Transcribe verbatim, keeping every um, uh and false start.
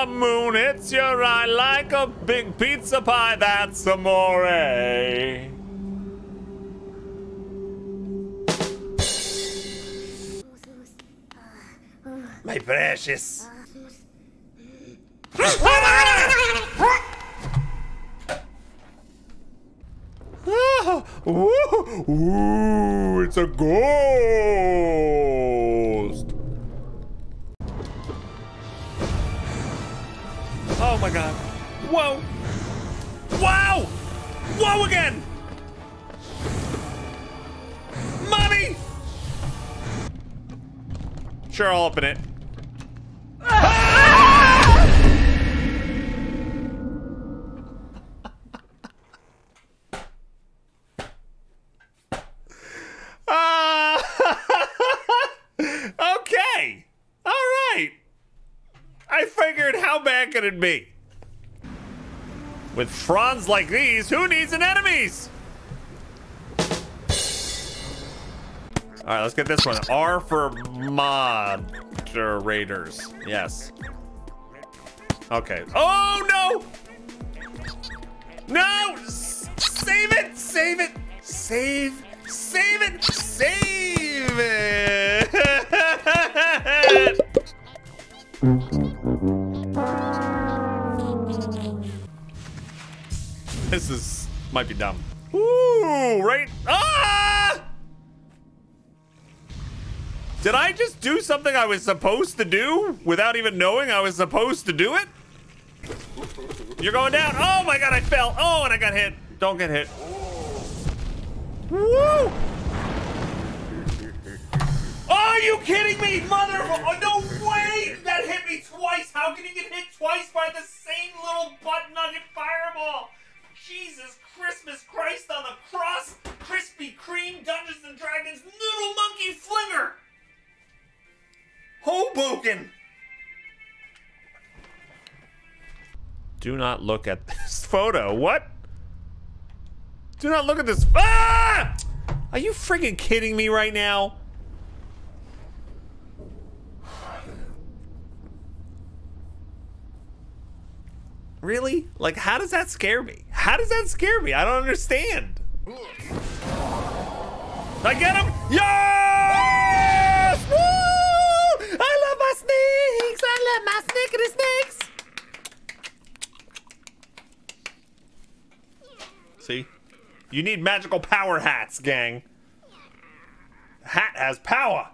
the moon hits your eye like a big pizza pie, that's amore. My precious. Ooh, it's a ghost. Oh my god. Whoa. Wow. Whoa again. Mommy. Sure, I'll open it. Me. With fronds like these, who needs an enemies? All right, let's get this one. R for moderators. Yes. Okay. Oh no! No! S save it! Save it! Save! Save it! Save it! This is, might be dumb. Ooh, right? Ah! Did I just do something I was supposed to do without even knowing I was supposed to do it? You're going down. Oh my god, I fell. Oh, and I got hit. Don't get hit. Woo! Are you kidding me, mother? Oh, no way! That hit me twice. How can you get hit twice by the same little butt nugget fireball? Jesus, Christmas Christ on the cross, Krispy Kreme, Dungeons and Dragons, Noodle Monkey Flinger! Hoboken! Do not look at this photo. What? Do not look at this. Ah! Are you freaking kidding me right now? Really? Like, how does that scare me? How does that scare me? I don't understand. I get him? Yes! Woo! I love my snakes! I love my snickety snakes! See? You need magical power hats, gang. Hat has power.